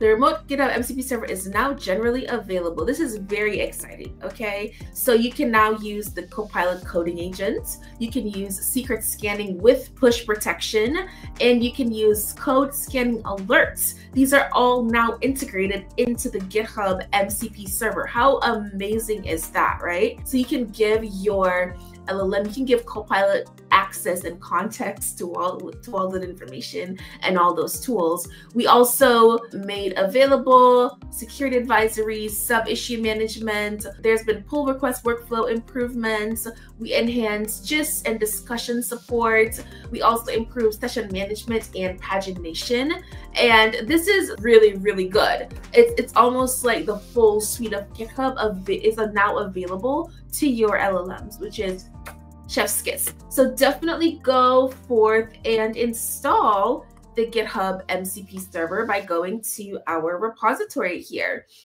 The remote GitHub MCP server is now generally available. This is very exciting, okay? So you can now use the Copilot coding agent. You can use secret scanning with push protection, and you can use code scanning alerts. These are all now integrated into the GitHub MCP server. How amazing is that, right? So you can give your LLM, you can give Copilot access and context to all that information and all those tools. We also made available security advisories, sub-issue management. There's been pull request workflow improvements. We enhanced gist and discussion support. We also improved session management and pagination. And this is really, really good. It's almost like the full suite of GitHub is now available to your LLMs, which is chef's kiss. So definitely go forth and install the GitHub MCP server by going to our repository here.